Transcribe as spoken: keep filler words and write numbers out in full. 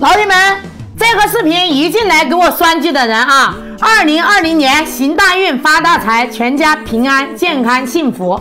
老弟们，这个视频一进来给我栓机的人啊，二零二零年行大运发大财，全家平安健康幸福。